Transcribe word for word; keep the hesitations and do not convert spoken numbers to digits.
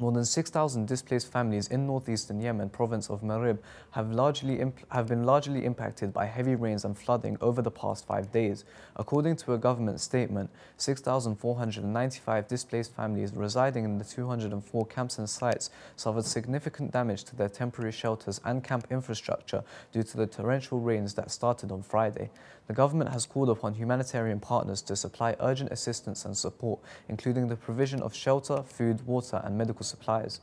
More than six thousand displaced families in northeastern Yemen province of Marib have, largely have been largely impacted by heavy rains and flooding over the past five days. According to a government statement, six thousand four hundred ninety-five displaced families residing in the two hundred four camps and sites suffered significant damage to their temporary shelters and camp infrastructure due to the torrential rains that started on Friday. The government has called upon humanitarian partners to supply urgent assistance and support, including the provision of shelter, food, water and medical supplies.